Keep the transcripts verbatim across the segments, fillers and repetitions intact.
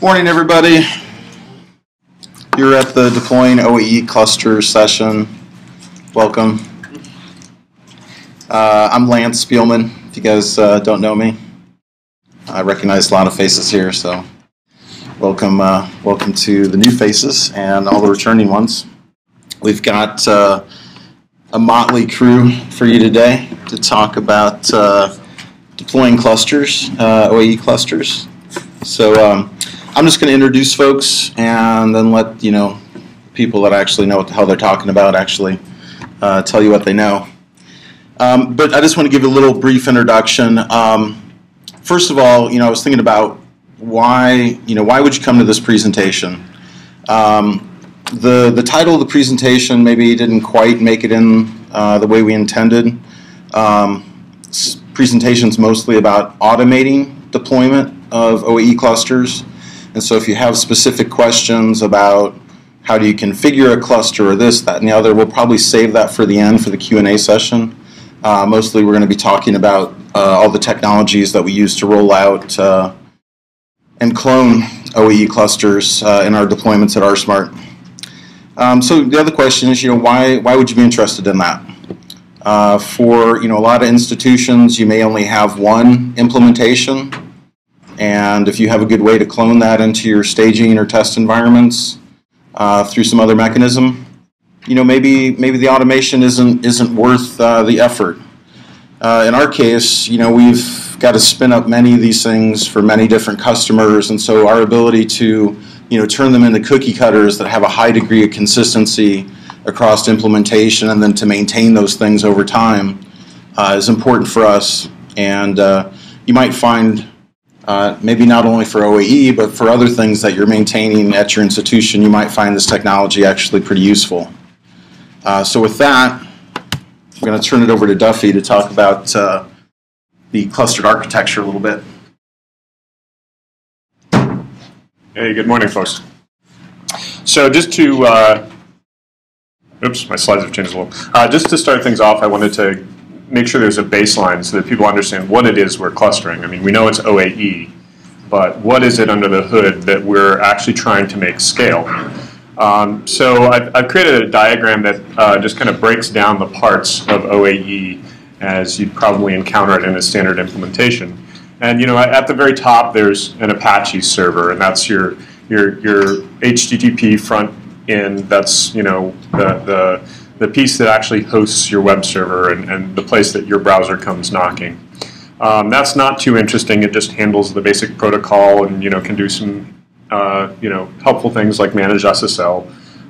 Morning, everybody. You're at the deploying O A E cluster session. Welcome. Uh, I'm Lance Speelmon, if you guys uh, don't know me. I recognize a lot of faces here, so welcome, uh, welcome to the new faces and all the returning ones. We've got uh, a motley crew for you today to talk about uh, deploying clusters, uh, O A E clusters. So um, I'm just going to introduce folks and then let you know people that actually know what the hell they're talking about actually uh, tell you what they know. Um, but I just want to give a little brief introduction. Um, First of all, you know, I was thinking about why, you know, why would you come to this presentation? Um, the the title of the presentation maybe didn't quite make it in uh, the way we intended. Um, presentation's mostly about automating deployment of O A E clusters, and so if you have specific questions about how do you configure a cluster or this, that, and the other, we'll probably save that for the end for the Q and A session. Uh, mostly, we're going to be talking about uh, all the technologies that we use to roll out uh, and clone O A E clusters uh, in our deployments at RSmart. Um, so the other question is, you know, why why would you be interested in that? Uh, for you know, a lot of institutions, you may only have one implementation, and if you have a good way to clone that into your staging or test environments uh, through some other mechanism, you know, maybe maybe the automation isn't isn't worth uh, the effort. Uh, in our case, you know, we've got to spin up many of these things for many different customers, and so our ability to, you know, turn them into cookie cutters that have a high degree of consistency across implementation, and then to maintain those things over time uh, is important for us. And uh, you might find uh, maybe not only for O A E but for other things that you're maintaining at your institution, you might find this technology actually pretty useful. Uh, so with that, I'm going to turn it over to Duffy to talk about uh, the clustered architecture a little bit. Hey, good morning, folks. So just to, uh, oops, my slides have changed a little. Uh, just to start things off, I wanted to make sure there's a baseline so that people understand what it is we're clustering. I mean, we know it's O A E, but what is it under the hood that we're actually trying to make scale? Um, so I've, I've created a diagram that uh, just kind of breaks down the parts of O A E as you'd probably encounter it in a standard implementation. And you know, at the very top there's an Apache server, and that's your your your H T T P front end. That's, you know, the the, the piece that actually hosts your web server and, and the place that your browser comes knocking. Um, that's not too interesting. It just handles the basic protocol and, you know, can do some Uh, you know, helpful things like manage S S L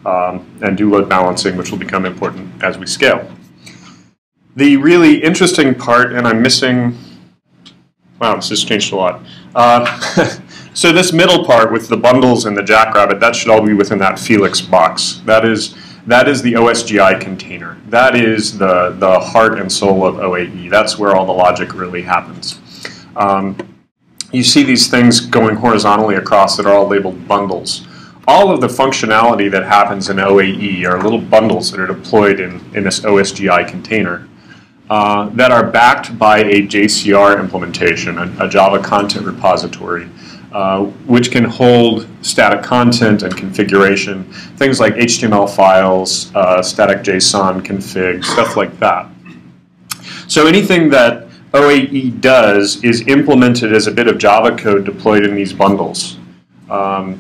um, and do load balancing, which will become important as we scale. The really interesting part, and I'm missing, wow, this has changed a lot. Uh, so this middle part with the bundles and the Jackrabbit, that should all be within that Felix box. That is, that is the O S G I container. That is the, the heart and soul of O A E. That's where all the logic really happens. Um, You see these things going horizontally across that are all labeled bundles. All of the functionality that happens in O A E are little bundles that are deployed in, in this O S G I container uh, that are backed by a J C R implementation, a, a Java content repository, uh, which can hold static content and configuration, things like H T M L files, uh, static JSON config, stuff like that. So anything that O A E does is implemented as a bit of Java code deployed in these bundles um,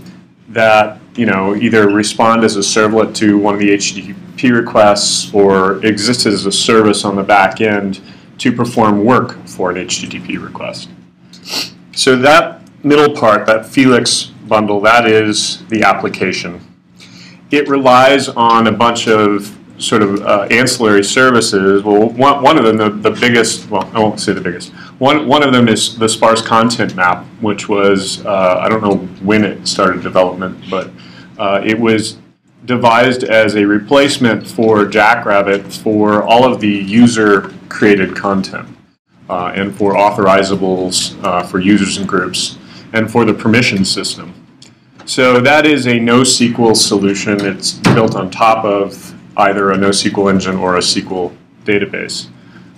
that, you know, either respond as a servlet to one of the H T T P requests or exist as a service on the back end to perform work for an H T T P request. So that middle part, that Felix bundle, that is the application. It relies on a bunch of sort of uh, ancillary services. Well, one, one of them, the, the biggest, well, I won't say the biggest, one, one of them is the sparse content map, which was, uh, I don't know when it started development, but uh, it was devised as a replacement for Jackrabbit for all of the user-created content uh, and for authorizables uh, for users and groups and for the permission system. So that is a NoSQL solution. It's built on top of either a NoSQL engine or a S Q L database.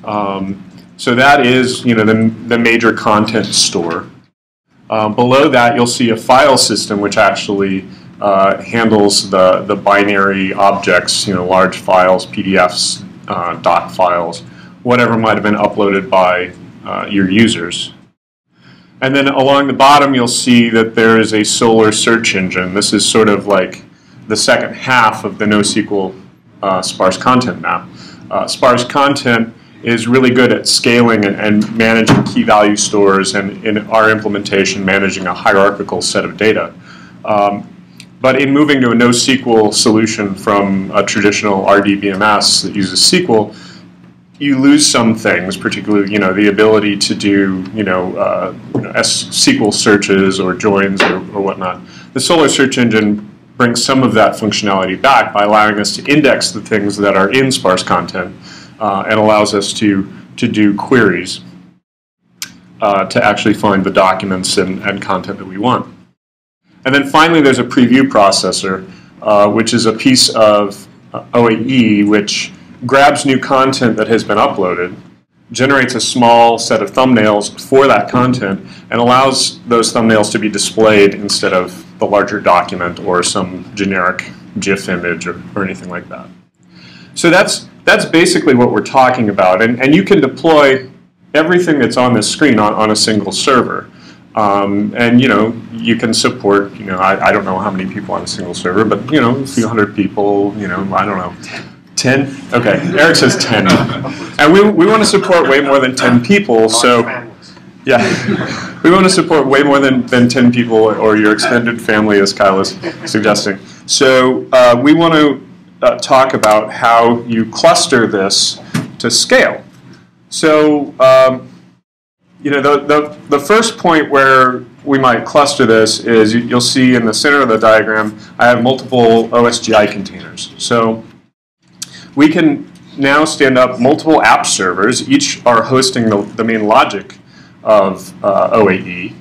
Um, so that is, you know, the, the major content store. Um, below that, you'll see a file system which actually uh, handles the, the binary objects, you know, large files, P D Fs, uh, doc files, whatever might have been uploaded by uh, your users. And then along the bottom, you'll see that there is a Solr search engine. This is sort of like the second half of the NoSQL uh, sparse content map. Uh, sparse content is really good at scaling and, and managing key value stores, and in our implementation, managing a hierarchical set of data. Um, but in moving to a NoSQL solution from a traditional R D B M S that uses S Q L, you lose some things, particularly, you know, the ability to do, you know, uh, you know S Q L searches or joins or, or whatnot. The Solr search engine brings some of that functionality back by allowing us to index the things that are in sparse content, uh, and allows us to to do queries uh, to actually find the documents and, and content that we want. And then finally, there's a preview processor, uh, which is a piece of O A E which grabs new content that has been uploaded, generates a small set of thumbnails for that content, and allows those thumbnails to be displayed instead of the larger document or some generic GIF image or, or anything like that. So that's, that's basically what we're talking about. And, and you can deploy everything that's on this screen on, on a single server. Um, and, you know, you can support, you know, I, I don't know how many people on a single server, but, you know, a few hundred people, you know, I don't know. ten? Okay, Eric says ten. And we, we want to support way more than ten people, so yeah. We want to support way more than, than ten people, or your extended family, as Kyle is suggesting. So uh, we want to uh, talk about how you cluster this to scale. So um, you know, the, the, the first point where we might cluster this is you, you'll see in the center of the diagram, I have multiple O S G I containers. So we can now stand up multiple app servers. Each are hosting the, the main logic of uh, O A E.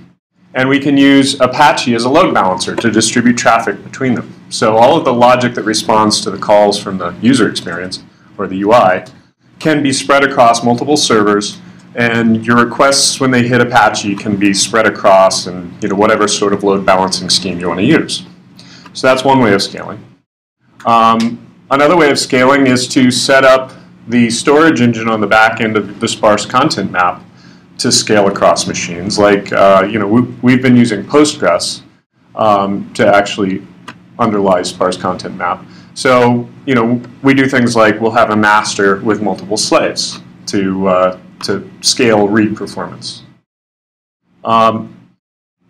And we can use Apache as a load balancer to distribute traffic between them. So all of the logic that responds to the calls from the user experience, or the U I, can be spread across multiple servers. And your requests when they hit Apache can be spread across, and you know, whatever sort of load balancing scheme you want to use. So that's one way of scaling. Um, Another way of scaling is to set up the storage engine on the back end of the sparse content map to scale across machines. Like, uh, you know, we've been using Postgres um, to actually underlie sparse content map. So, you know, we do things like we'll have a master with multiple slaves to uh, to scale read performance. Um,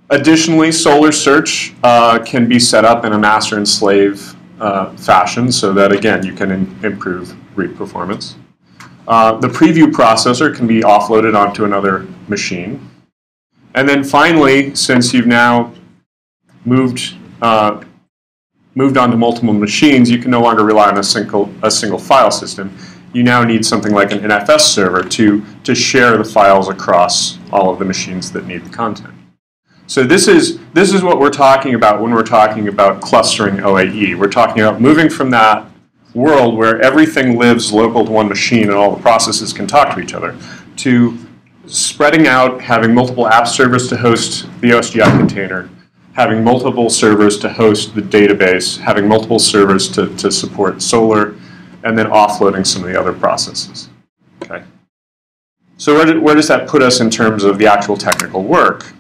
additionally, Solr search uh, can be set up in a master and slave Uh, fashion, so that again you can in improve read performance. Uh, the preview processor can be offloaded onto another machine. And then finally, since you've now moved uh, moved onto multiple machines, you can no longer rely on a single a single file system. You now need something like an N F S server to to share the files across all of the machines that need the content. So this is, this is what we're talking about when we're talking about clustering O A E. We're talking about moving from that world where everything lives local to one machine and all the processes can talk to each other, to spreading out, having multiple app servers to host the O S G I container, having multiple servers to host the database, having multiple servers to, to support Solr, and then offloading some of the other processes. Okay. So where, do, where does that put us in terms of the actual technical work?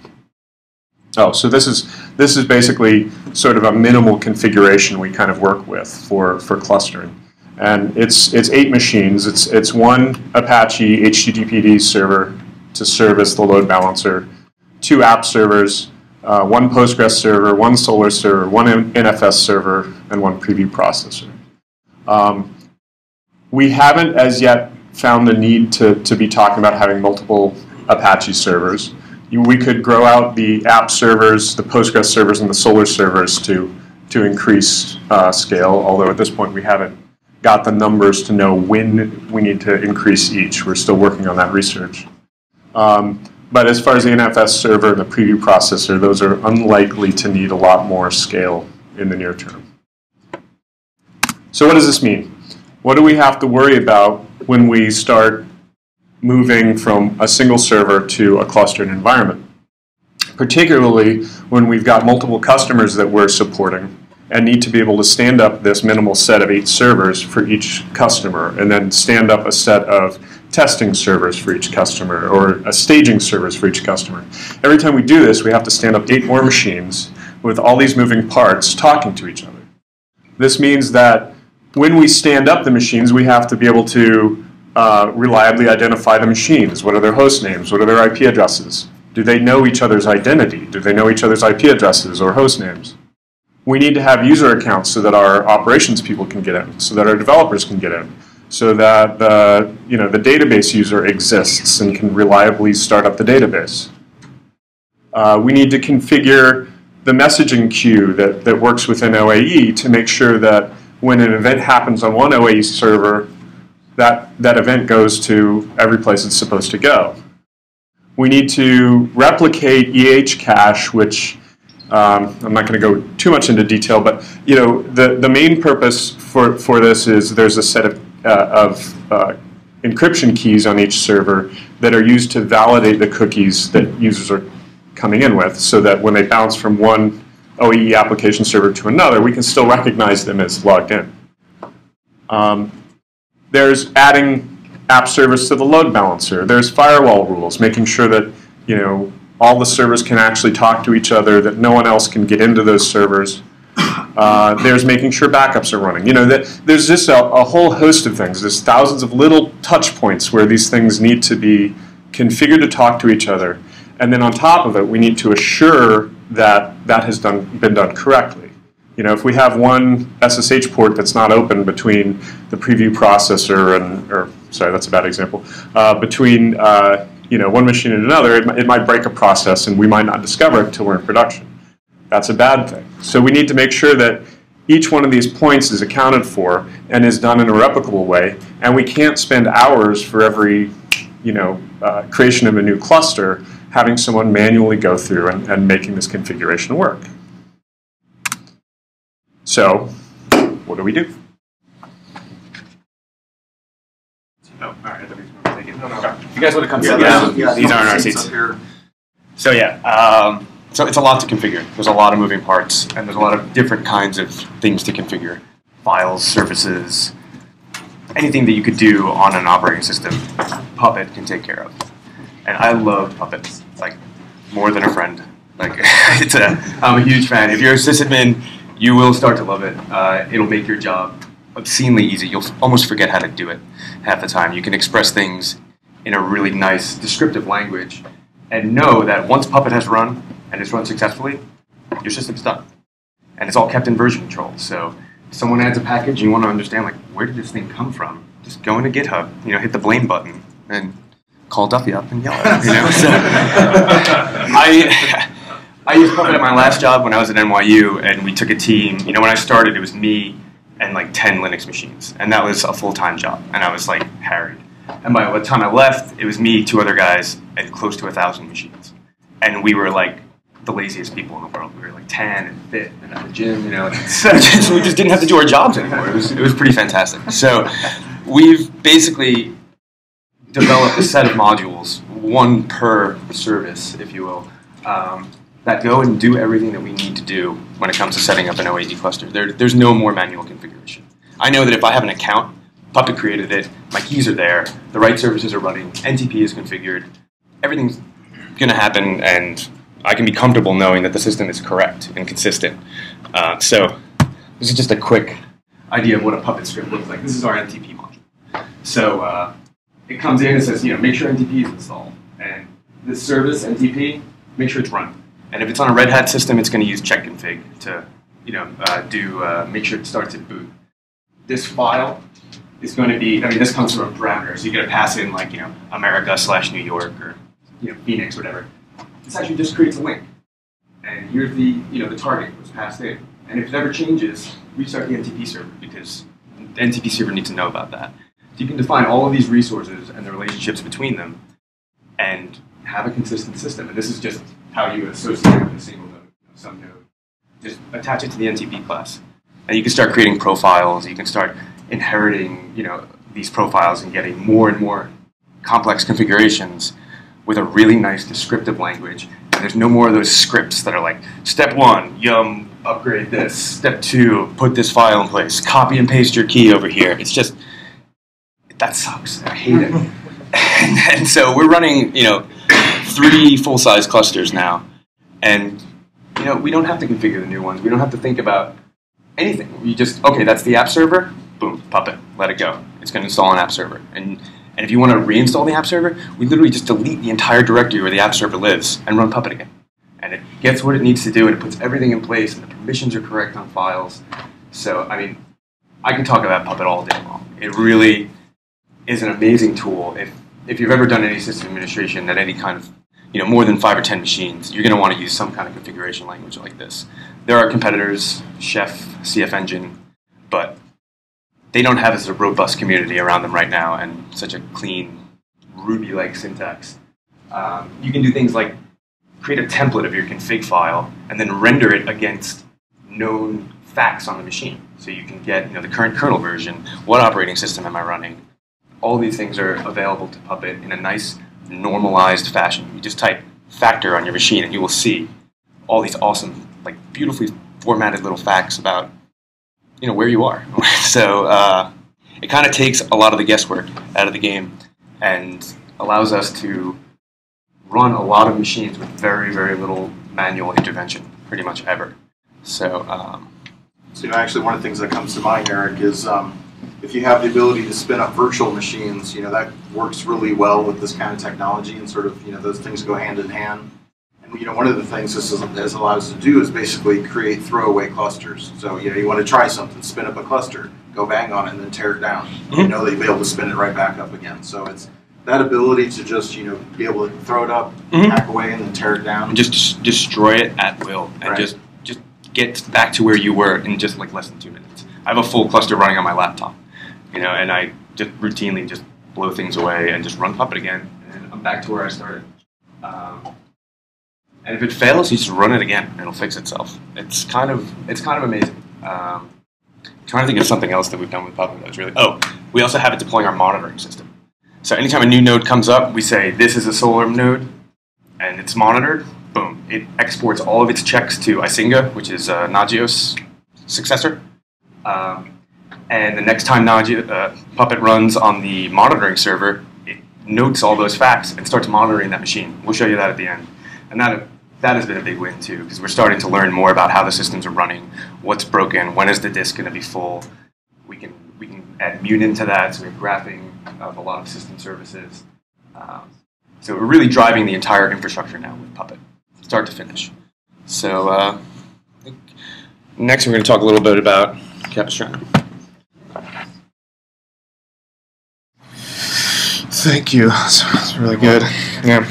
Oh, so this is this is basically sort of a minimal configuration we kind of work with for for clustering, and it's it's eight machines. It's it's one Apache H T T P D server to serve as the load balancer, two app servers, uh, one Postgres server, one Solr server, one N F S server, and one preview processor. Um, we haven't as yet found the need to to be talking about having multiple Apache servers. We could grow out the app servers, the Postgres servers, and the Solr servers to, to increase uh, scale, although at this point we haven't got the numbers to know when we need to increase each. We're still working on that research. Um, but as far as the N F S server and the preview processor, those are unlikely to need a lot more scale in the near term. So what does this mean? What do we have to worry about when we start moving from a single server to a clustered environment? particularly when we've got multiple customers that we're supporting and need to be able to stand up this minimal set of eight servers for each customer, and then stand up a set of testing servers for each customer, or a staging servers for each customer. Every time we do this, we have to stand up eight more machines with all these moving parts talking to each other. This means that when we stand up the machines, we have to be able to uh, reliably identify the machines. What are their host names? What are their I P addresses? Do they know each other's identity? Do they know each other's I P addresses or host names? We need to have user accounts so that our operations people can get in, so that our developers can get in, so that the, you know, the database user exists and can reliably start up the database. Uh, we need to configure the messaging queue that, that works within O A E to make sure that when an event happens on one O A E server, that, that event goes to every place it's supposed to go. We need to replicate E H cache, which Um, I'm not going to go too much into detail, but you know the the main purpose for for this is there's a set of uh, of uh, encryption keys on each server that are used to validate the cookies that users are coming in with, so that when they bounce from one O A E application server to another, we can still recognize them as logged in. Um, there's adding app service to the load balancer. There's firewall rules, making sure that you know. all the servers can actually talk to each other, that no one else can get into those servers. Uh, there's making sure backups are running. You know, that, there's just a, a whole host of things. There's thousands of little touch points where these things need to be configured to talk to each other. And then on top of it, we need to assure that that has done, been done correctly. You know, if we have one S S H port that's not open between the preview processor and, or sorry, that's a bad example, uh, between uh, you know, one machine and another, it, it might break a process and we might not discover it until we're in production. That's a bad thing. So we need to make sure that each one of these points is accounted for and is done in a replicable way, and we can't spend hours for every, you know, uh, creation of a new cluster having someone manually go through and, and making this configuration work. So, what do we do? Oh, all right. No, no. Okay. You guys want to come yeah, sit down? Yeah, These aren't our seats. So yeah, um, so it's a lot to configure. There's a lot of moving parts, and there's a lot of different kinds of things to configure. Files, services, anything that you could do on an operating system, Puppet can take care of. And I love Puppet, like, more than a friend. Like, it's a, I'm a huge fan. If you're a sysadmin, you will start to love it. Uh, it'll make your job obscenely easy. You'll almost forget how to do it half the time. You can express things in a really nice descriptive language and know that once Puppet has run and it's run successfully, your system's done. And it's all kept in version control. So if someone adds a package and you want to understand, like, where did this thing come from? Just go into GitHub, you know, hit the blame button and call Duffy up and yell at him, you know? So, I, I used Puppet at my last job when I was at N Y U, and we took a team. You know, when I started, it was me and like ten Linux machines. And that was a full-time job. And I was like harried. And by the time I left, it was me, two other guys, and close to a thousand machines. And we were like the laziest people in the world. We were like tan and fit and at the gym, you know. So we just didn't have to do our jobs anymore. It was, it was pretty fantastic. So we've basically developed a set of modules, one per service, if you will, um, that go and do everything that we need to do when it comes to setting up an O A E cluster. There, there's no more manual configuration. I know that if I have an account, Puppet created it, my keys are there, the right services are running, N T P is configured, everything's going to happen, and I can be comfortable knowing that the system is correct and consistent. Uh, so this is just a quick idea of what a Puppet script looks like. This is our N T P module. So uh, it comes in and says, you know, make sure N T P is installed. And this service, N T P, make sure it's running. And if it's on a Red Hat system, it's going to use check config to, you know, uh, do uh, make sure it starts at boot. This file is going to be, I mean, this comes from a parameter, so you're going to pass in like, you know, America slash New York or, you know, Phoenix, whatever. This actually just creates a link, and here's the, you know, the target was passed in. And if it ever changes, restart the N T P server, because the N T P server needs to know about that. So you can define all of these resources and the relationships between them, and have a consistent system. And this is just how you associate with a single node, some node. Just attach it to the N T P class. And you can start creating profiles. You can start inheriting, you know, these profiles and getting more and more complex configurations with a really nice descriptive language There's no more of those scripts that are like, step one, yum, upgrade this. Step two, put this file in place. Copy and paste your key over here. It's just, that sucks. I hate it. and, and so we're running, you know, three full-size clusters now. And, you know, we don't have to configure the new ones. We don't have to think about anything. You just, okay, that's the app server. Boom, Puppet, let it go. It's going to install an app server. And, and if you want to reinstall the app server, we literally just delete the entire directory where the app server lives and run Puppet again. And it gets what it needs to do, and it puts everything in place, and the permissions are correct on files. So, I mean, I can talk about Puppet all day long. It really is an amazing tool. If, if you've ever done any system administration at any kind of, you know, more than five or ten machines, you're going to want to use some kind of configuration language like this. There are competitors, Chef, CFEngine, but they don't have as a robust community around them right now and such a clean Ruby-like syntax. Um, you can do things like create a template of your config file and then render it against known facts on the machine. So you can get, you know, the current kernel version, what operating system am I running? All these things are available to Puppet in a nice, normalized fashion. You just type factor on your machine and you will see all these awesome, like beautifully formatted little facts about, you know, where you are. so uh, it kind of takes a lot of the guesswork out of the game and allows us to run a lot of machines with very, very little manual intervention, pretty much ever. So, um, so you know, actually one of the things that comes to mind, Eric, is um, if you have the ability to spin up virtual machines, you know, that works really well with this kind of technology, and sort of, you know, those things go hand in hand. You know, one of the things this is, this allows us to do is basically create throwaway clusters. So, you know, you want to try something, spin up a cluster, go bang on it, and then tear it down. Mm-hmm. You know that you'll be able to spin it right back up again. So it's that ability to just, you know, be able to throw it up, mm-hmm. hack away, and then tear it down. And just destroy it at will, and right. just, just get back to where you were in just, like, less than two minutes. I have a full cluster running on my laptop, you know, and I just routinely just blow things away and just run Puppet again, and I'm back to where I started. Um, And if it fails, you just run it again, and it'll fix itself. It's kind of it's kind of amazing. Um, I'm trying to think of something else that we've done with Puppet that was really... Oh, we also have it deploying our monitoring system. So anytime a new node comes up, we say, this is a Solr node, and it's monitored. Boom. It exports all of its checks to Icinga, which is uh, Nagios' successor. Um, and the next time Nagios, uh, Puppet runs on the monitoring server, it notes all those facts and starts monitoring that machine. We'll show you that at the end. And that... That has been a big win, too, because we're starting to learn more about how the systems are running, what's broken, when is the disk going to be full. We can, we can add Munin to that, so we have graphing of a lot of system services. Um, so we're really driving the entire infrastructure now with Puppet, start to finish. So uh, I think next we're going to talk a little bit about Capistrano. Thank you. That's really good. Yeah.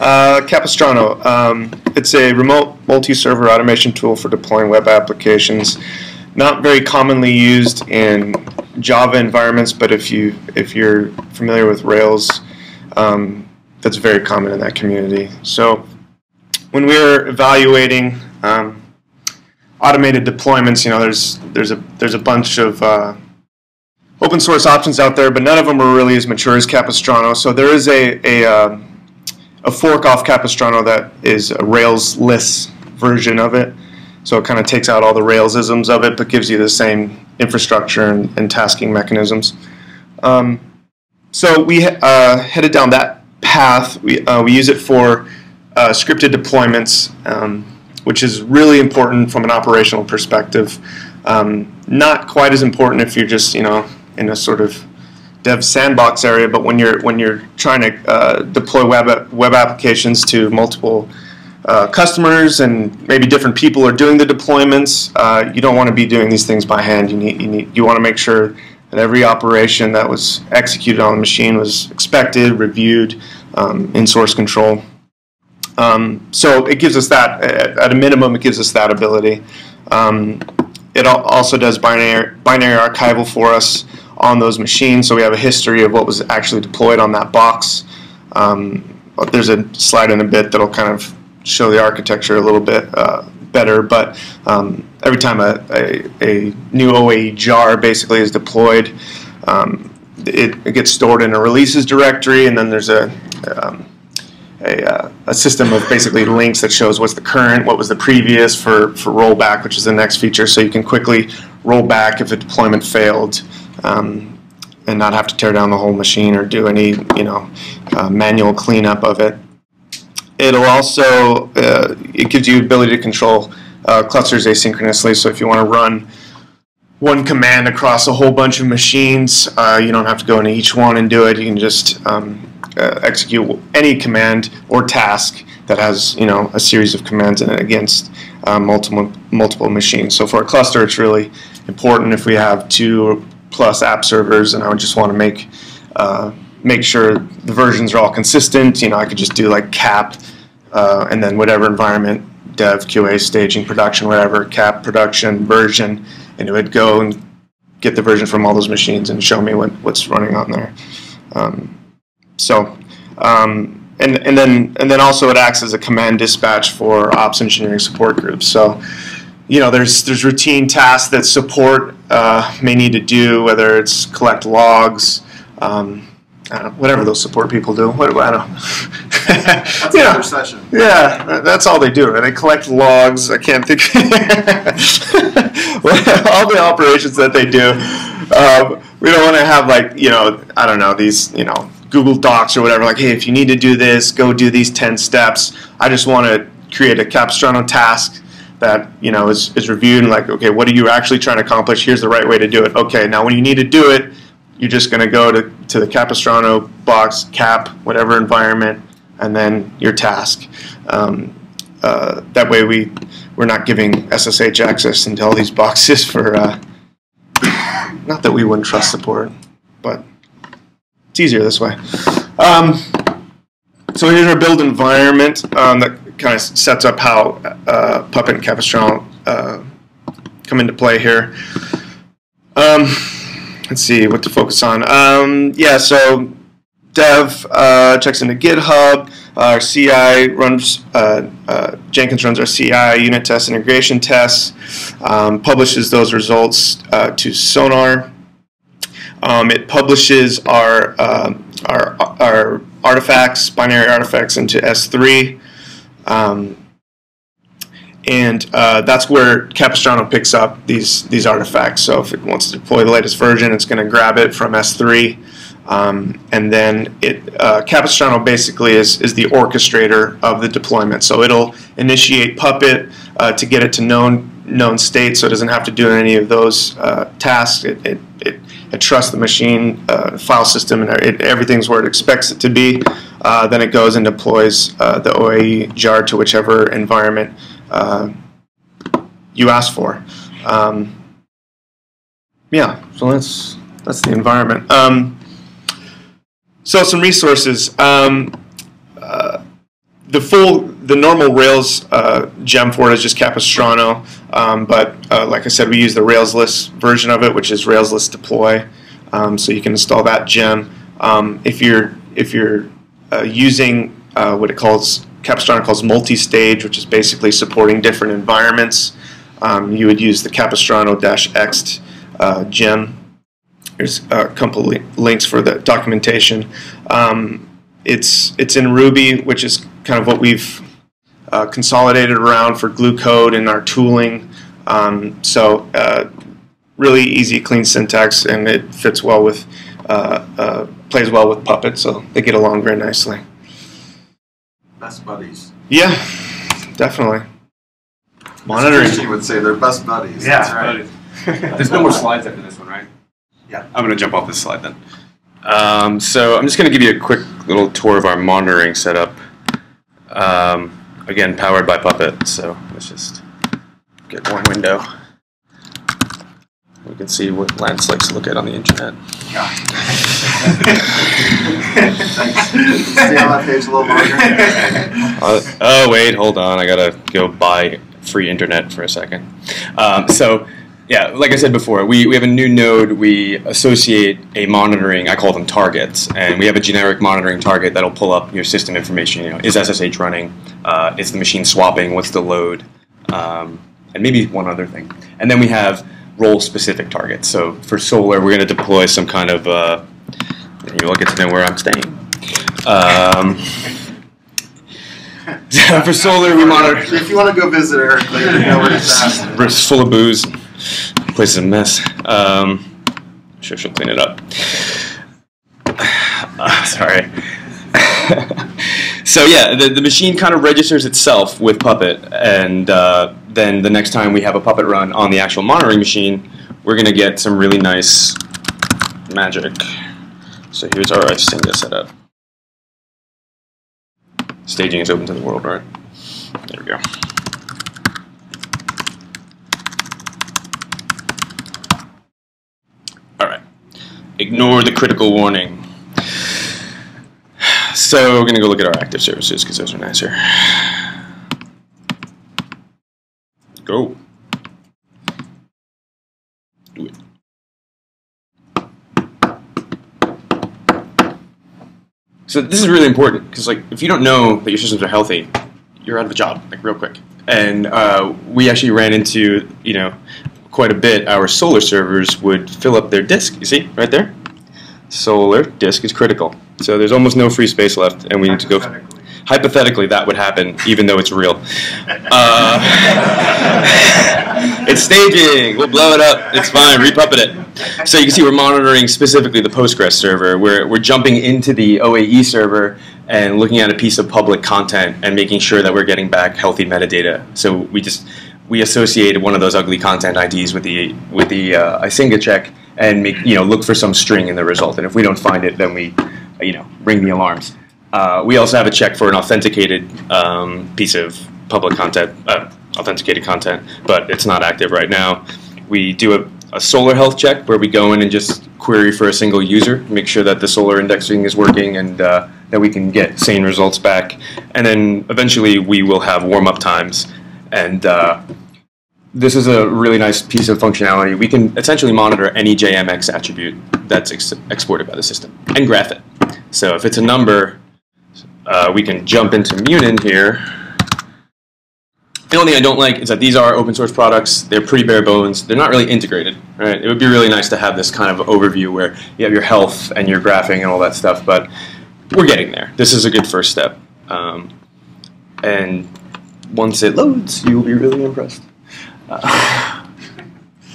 Uh, Capistrano, um, it's a remote multi-server automation tool for deploying web applications. Not very commonly used in Java environments, but if you if you're familiar with Rails, um, that's very common in that community. So when we were evaluating um, automated deployments, you know, there's there's a there's a bunch of uh, open source options out there, but none of them were really as mature as Capistrano. So there is a a uh, a fork off Capistrano that is a Rails-less version of it. So it kind of takes out all the Rails-isms of it, but gives you the same infrastructure and, and tasking mechanisms. Um, so we uh, headed down that path. We, uh, we use it for uh, scripted deployments, um, which is really important from an operational perspective. Um, not quite as important if you're just, you know, in a sort of dev sandbox area, but when you're when you're trying to uh, deploy web web applications to multiple uh, customers and maybe different people are doing the deployments, uh, you don't want to be doing these things by hand. You need you need you want to make sure that every operation that was executed on the machine was expected, reviewed um, in source control. Um, so it gives us that at a minimum. It gives us that ability. Um, it also does binary binary archival for us on those machines, so we have a history of what was actually deployed on that box. Um, there's a slide in a bit that'll kind of show the architecture a little bit uh, better, but um, every time a, a, a new O A E jar basically is deployed, um, it, it gets stored in a releases directory, and then there's a, um, a, uh, a system of basically links that shows what's the current, what was the previous for, for rollback, which is the next feature, so you can quickly roll back if a deployment failed, um, and not have to tear down the whole machine or do any, you know, uh, manual cleanup of it. It'll also, uh, it gives you ability to control uh, clusters asynchronously, so if you want to run one command across a whole bunch of machines, uh, you don't have to go into each one and do it. You can just um, uh, execute any command or task that has, you know, a series of commands in it against uh, multiple multiple machines. So for a cluster, it's really important if we have two plus app servers, and I would just want to make uh, make sure the versions are all consistent. You know, I could just do like cap, uh, and then whatever environment, dev, Q A, staging, production, whatever, cap, production, version, and it would go and get the version from all those machines and show me what, what's running on there. Um, so, um, and and then and then also it acts as a command dispatch for ops engineering support groups. So, you know, there's there's routine tasks that support uh, may need to do, whether it's collect logs, um, I don't know, whatever those support people do. What I don't. That's yeah. Another session. Yeah, that's all they do. Right? They collect logs. I can't think. All the operations that they do. Um, we don't want to have like you know I don't know these you know Google Docs or whatever. Like, hey, if you need to do this, go do these ten steps. I just want to create a Capistrano task that you know is is reviewed and like, okay, what are you actually trying to accomplish? Here's the right way to do it. Okay, now when you need to do it, you're just going to go to, to the Capistrano box, cap, whatever environment, and then your task. Um, uh, that way we, we're not giving S S H access into all these boxes for, uh, not that we wouldn't trust support, but it's easier this way. Um, so here's our build environment um, that kind of sets up how uh, Puppet and Capistrano uh, come into play here. Um, Let's see what to focus on. Um, yeah, so dev uh, checks into GitHub. Our C I runs, uh, uh, Jenkins runs our C I unit tests, integration tests, um, publishes those results uh, to Sonar. Um, it publishes our, uh, our our artifacts, binary artifacts, into S three. Um, And uh, that's where Capistrano picks up these these artifacts. So if it wants to deploy the latest version, it's going to grab it from S three, um, and then it uh, Capistrano basically is is the orchestrator of the deployment. So it'll initiate Puppet uh, to get it to known known state, so it doesn't have to do any of those uh, tasks. It it, it it trusts the machine uh, file system, and it, everything's where it expects it to be. Uh, then it goes and deploys uh, the O A E jar to whichever environment Uh, you asked for. Um, yeah, so that's that's the environment. Um, so some resources. Um, uh, the full, the normal Rails uh, gem for it is just Capistrano, um, but uh, like I said, we use the Rails list version of it, which is Rails list deploy. Um, so you can install that gem. Um, if you're if you're uh, using uh, what it calls Capistrano calls multi-stage, which is basically supporting different environments. Um, you would use the Capistrano-ext uh, gem. There's a couple links for the documentation. Um, it's it's in Ruby, which is kind of what we've uh, consolidated around for glue code and our tooling. Um, so uh, really easy, clean syntax, and it fits well with uh, uh, plays well with Puppet, so they get along very nicely. Best buddies. Yeah, definitely. Monitoring. She would say they're best buddies. Yeah, that's right. Buddies. There's no more slides after this one, right? Yeah. I'm going to jump off this slide then. Um, so I'm just going to give you a quick little tour of our monitoring setup. Um, again, powered by Puppet. So let's just get one window. We can see what Lance likes to look at on the internet. Yeah. Thanks. Stay on that page a little longer. uh, oh, wait, hold on. I gotta go buy free internet for a second. Um, so, yeah, like I said before, we, we have a new node. We associate a monitoring, I call them targets, and we have a generic monitoring target that'll pull up your system information. You know, is S S H running? Uh, is the machine swapping? What's the load? Um, and maybe one other thing. And then we have role-specific targets. So for Solr, we're going to deploy some kind of, uh, you'll get to know where I'm staying. Um, For Solr, we monitor. If you want to go visit Eric later, you know where it's at. It's full of booze. The place is a mess. Um, I'm sure she'll clean it up. Uh, sorry. So yeah, the, the machine kind of registers itself with Puppet, and uh, then the next time we have a Puppet run on the actual monitoring machine, we're going to get some really nice magic. So here's our Icinga setup. Staging is open to the world, right? There we go. All right. Ignore the critical warning. So we're going to go look at our active services because those are nicer. Go. Do it. So this is really important because, like, if you don't know that your systems are healthy, you're out of a job, like, real quick. And uh, we actually ran into, you know, quite a bit. Our Solr servers would fill up their disk. You see, right there, Solr disk is critical. So there's almost no free space left, and we need to go. Hypothetically, that would happen, even though it's real. Uh, it's staging. We'll blow it up. It's fine. Repuppet it. So you can see we're monitoring specifically the Postgres server. We're, we're jumping into the O A E server and looking at a piece of public content and making sure that we're getting back healthy metadata. So we just we associated one of those ugly content I Ds with the with the uh, Icinga check and make, you know, look for some string in the result. And if we don't find it, then we, you know, ring the alarms. Uh, we also have a check for an authenticated um, piece of public content, uh, authenticated content, but it's not active right now. We do a a Solr health check where we go in and just query for a single user, make sure that the Solr indexing is working and uh, that we can get sane results back. And then eventually we will have warm-up times. And uh, this is a really nice piece of functionality. We can essentially monitor any J M X attribute that's ex exported by the system and graph it. So if it's a number, uh, we can jump into Munin here. The only thing I don't like is that these are open source products. They're pretty bare bones. They're not really integrated, right? It would be really nice to have this kind of overview where you have your health and your graphing and all that stuff, but we're getting there. This is a good first step. Um, and once it loads, you'll be really impressed. Uh,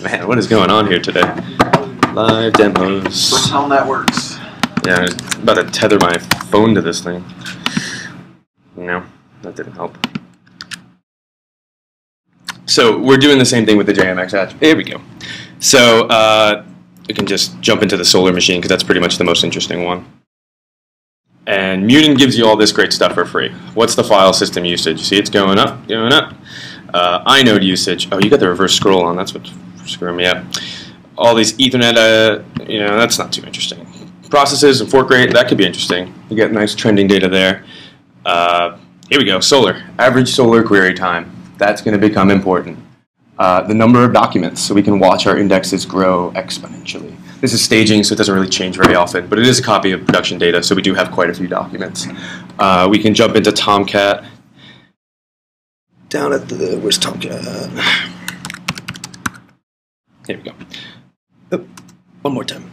man, what is going on here today? Live demos. Let's tell them that works. Yeah, I'm about to tether my phone to this thing. No, that didn't help. So we're doing the same thing with the J M X attribute. There we go. So uh, you can just jump into the Solr machine because that's pretty much the most interesting one. And Munin gives you all this great stuff for free. What's the file system usage? You see, it's going up, going up. Uh, inode usage. Oh, you got the reverse scroll on. That's what's screwing me up. All these Ethernet. Uh, you know, that's not too interesting. Processes and fork rate. That could be interesting. You get nice trending data there. Uh, here we go. Solr. Average Solr query time. That's going to become important. Uh, the number of documents, so we can watch our indexes grow exponentially. This is staging, so it doesn't really change very often, but it is a copy of production data, so we do have quite a few documents. Uh, we can jump into Tomcat. Down at the, where's Tomcat? Here we go. Oh, one more time.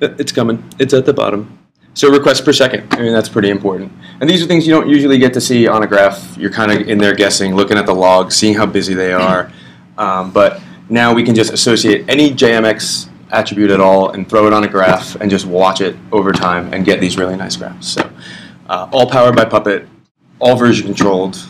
It's coming. It's at the bottom. So requests per second, I mean, that's pretty important. And these are things you don't usually get to see on a graph. You're kind of in there guessing, looking at the log, seeing how busy they are. Um, but now we can just associate any J M X attribute at all and throw it on a graph and just watch it over time and get these really nice graphs. So uh, all powered by Puppet, all version controlled,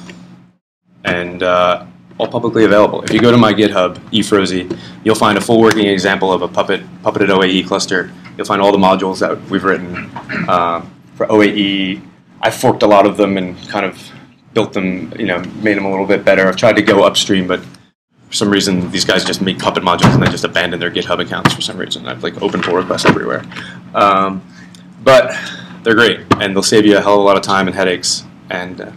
and uh, all publicly available. If you go to my GitHub, eFrozy, you'll find a full working example of a Puppet, puppeted O A E cluster. You'll find all the modules that we've written uh, for O A E. I forked a lot of them and kind of built them, you know, made them a little bit better. I've tried to go upstream, but for some reason, these guys just make Puppet modules and they just abandon their GitHub accounts for some reason. I've, like, open pull requests everywhere. Um, but they're great, and they'll save you a hell of a lot of time and headaches. And uh,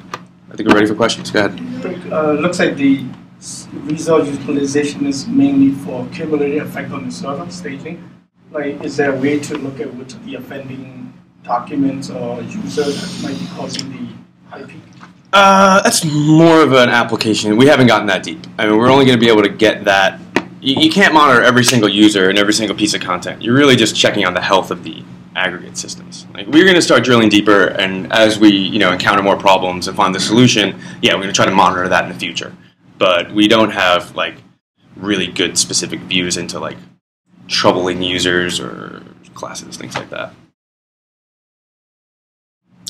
I think we're ready for questions. Go ahead. Uh, looks like the resource utilization is mainly for cumulative effect on the server staging. Like, is there a way to look at which of the offending documents or users that might be causing the high peak? Uh, that's more of an application. We haven't gotten that deep. I mean, we're only going to be able to get that. You, you can't monitor every single user and every single piece of content. You're really just checking on the health of the aggregate systems. Like, we're going to start drilling deeper, and as we, you know, encounter more problems and find the solution, yeah, we're going to try to monitor that in the future. But we don't have like really good specific views into like troubling users or classes, things like that.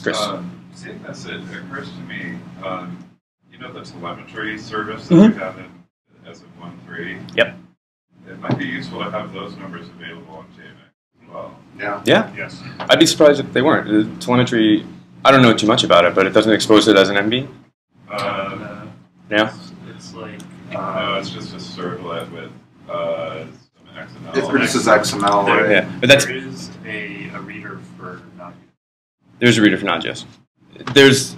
Chris, uh, seeing this, it occurs to me, um, you know, the telemetry service that mm-hmm. we have in as of one point three. Yep. It might be useful to have those numbers available on J M X as well. Yeah. Yeah. Yes. I'd be surprised if they weren't. The telemetry, I don't know too much about it, but it doesn't expose it as an M V. Uh, no. Yeah. It's, it's like. Uh, no, it's just a servlet with uh, some X M L. It produces X M L. There, right? Yeah, but that's. There is a, a reader for Nagios. There's a reader for Nagios. There's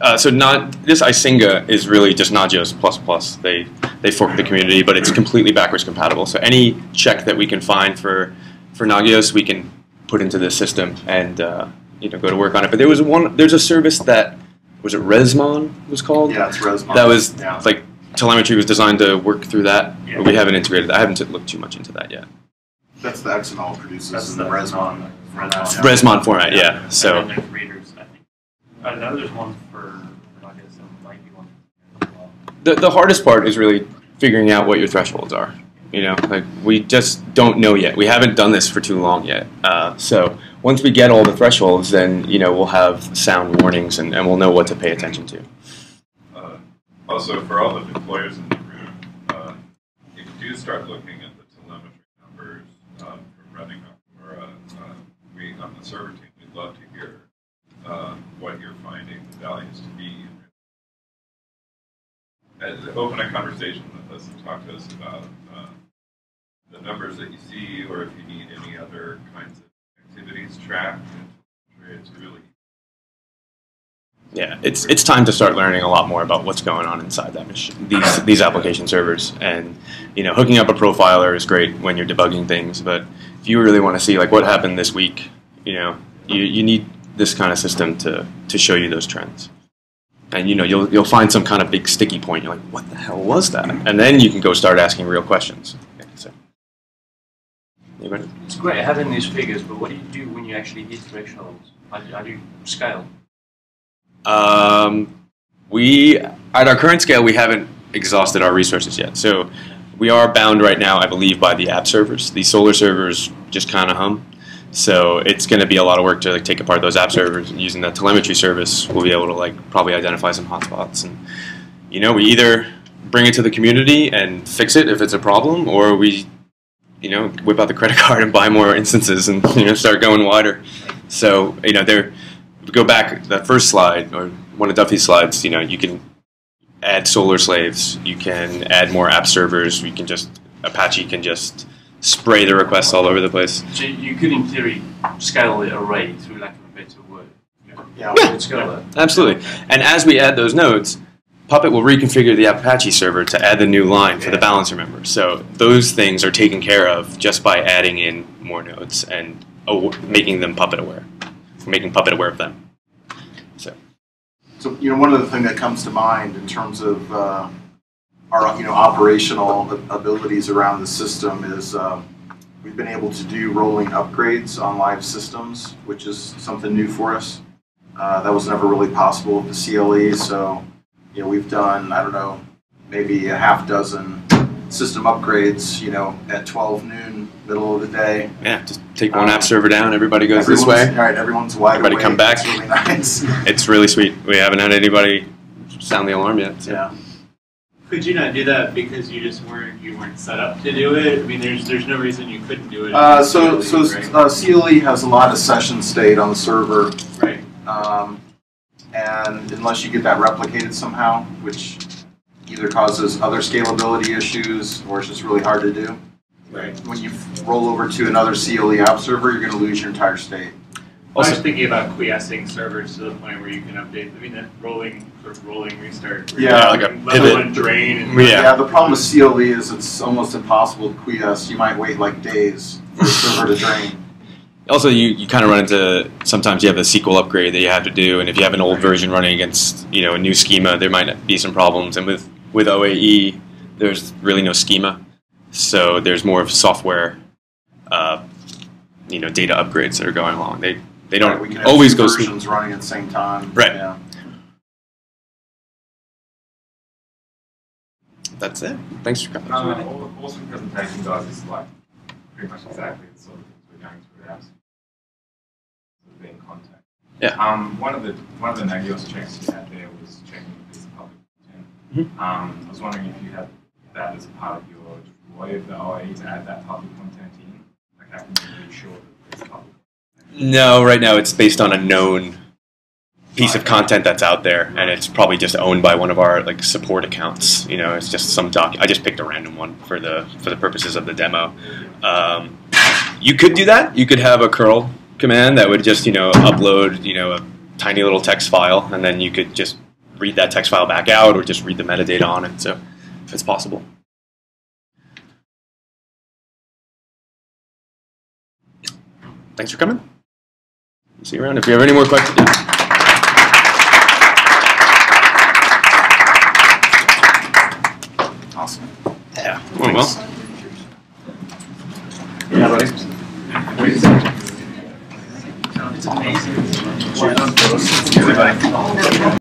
uh, so not this Icinga is really just Nagios plus plus. They they fork the community, but it's completely backwards compatible. So any check that we can find for for Nagios, we can put into this system and uh, you know, go to work on it. But there was one. There's a service that was it Resmon was called. Yeah, it's Resmon. That was yeah. like telemetry was designed to work through that. Yeah. But we haven't integrated that. I haven't looked too much into that yet. That's the X M L produces. That's the Resmon. Resmon, Resmon format. Yeah. yeah. So. I know there's one for, for Nagios, so there might be one as well. The the hardest part is really figuring out what your thresholds are. You know, like we just don't know yet. We haven't done this for too long yet. Uh, so once we get all the thresholds, then you know we'll have sound warnings and, and we'll know what to pay attention to. Uh, also, for all the deployers in the room, uh, if you do start looking at the telemetry numbers um, from running on, or, uh, uh, we on the server team, we'd love to hear. Uh, what you're finding the values to be. And open a conversation with us and talk to us about uh, the numbers that you see, or if you need any other kinds of activities tracked. It's really yeah, it's it's time to start learning a lot more about what's going on inside that machine, these these application servers. And you know, hooking up a profiler is great when you're debugging things, but if you really want to see like what happened this week, you know, you you need this kind of system to to show you those trends, and you know you'll you'll find some kind of big sticky point. You're like, what the hell was that? And then you can go start asking real questions. Okay, so. Anybody? It's great having these figures, but what do you do when you actually hit thresholds? How do, how do you scale? Um, we at our current scale, we haven't exhausted our resources yet, so we are bound right now, I believe, by the app servers. The Solr servers just kind of hum. So it's going to be a lot of work to like, take apart those app servers, and using that telemetry service, we'll be able to like probably identify some hotspots. And you know, we either bring it to the community and fix it if it's a problem, or we, you know, whip out the credit card and buy more instances and you know start going wider. So you know, there, go back that first slide or one of Duffy's slides. You know, you can add Solr slaves, you can add more app servers, you can just Apache can just. Spray the requests all over the place. So you could, in theory, scale the array through lack of a better word. Yeah, yeah, yeah. Could scale that. Absolutely. And as we add those nodes, Puppet will reconfigure the Apache server to add the new line for yeah. the balancer member. So those things are taken care of just by adding in more nodes and making them Puppet aware, making Puppet aware of them. So, so you know, one other thing that comes to mind in terms of. Uh, Our you know operational abilities around the system is uh, we've been able to do rolling upgrades on live systems, which is something new for us. Uh, that was never really possible with the C L E. So you know we've done I don't know maybe a half dozen system upgrades. You know at twelve noon, middle of the day. Yeah, just take one um, app server down. Everybody goes this way. All right, everyone's wide awake. Everybody come back. It's really nice. It's really sweet. We haven't had anybody sound the alarm yet. So. Yeah. Could you not do that because you just weren't you weren't set up to do it? I mean, there's there's no reason you couldn't do it. Uh, so C L E, so right? uh, C L E has a lot of session state on the server, right? Um, and unless you get that replicated somehow, which either causes other scalability issues or it's just really hard to do. Right. When you roll over to another C L E app server, you're going to lose your entire state. Also, I was thinking about quiescing servers to the point where you can update. I mean, that rolling sort of rolling restart. Yeah, like a pivot. One drain. And yeah. yeah. The problem with C L E is it's almost impossible to quiesce. You might wait like days for the server to drain. Also, you you kind of run into sometimes you have a S Q L upgrade that you have to do, and if you have an old version running against you know a new schema, there might be some problems. And with with O A E, there's really no schema, so there's more of software. Uh, you know, data upgrades that are going along. They they don't right, we can always have go versions running at the same time. Right. Yeah. That's it. Thanks for coming. Uh, all the awesome presentation does is like pretty much exactly the sort of things we're going through now. Be in contact. Yeah. Um, one of the one of the Nagios checks you had there was checking if it's public content. Mm-hmm. Um, I was wondering if you had that as a part of your way of the O A E to add that public content in. Like, how can you be sure that it's public? No, right now it's based on a known piece of content that's out there, and it's probably just owned by one of our like support accounts. You know, it's just some doc. I just picked a random one for the for the purposes of the demo. Um, you could do that. You could have a curl command that would just, you know, upload, you know, a tiny little text file, and then you could just read that text file back out, or just read the metadata on it. So, if it's possible. Thanks for coming. See you around if you have any more questions. Awesome. Yeah. Well, well. Yeah, buddy. It's amazing. Cheers. Cheers. Everybody.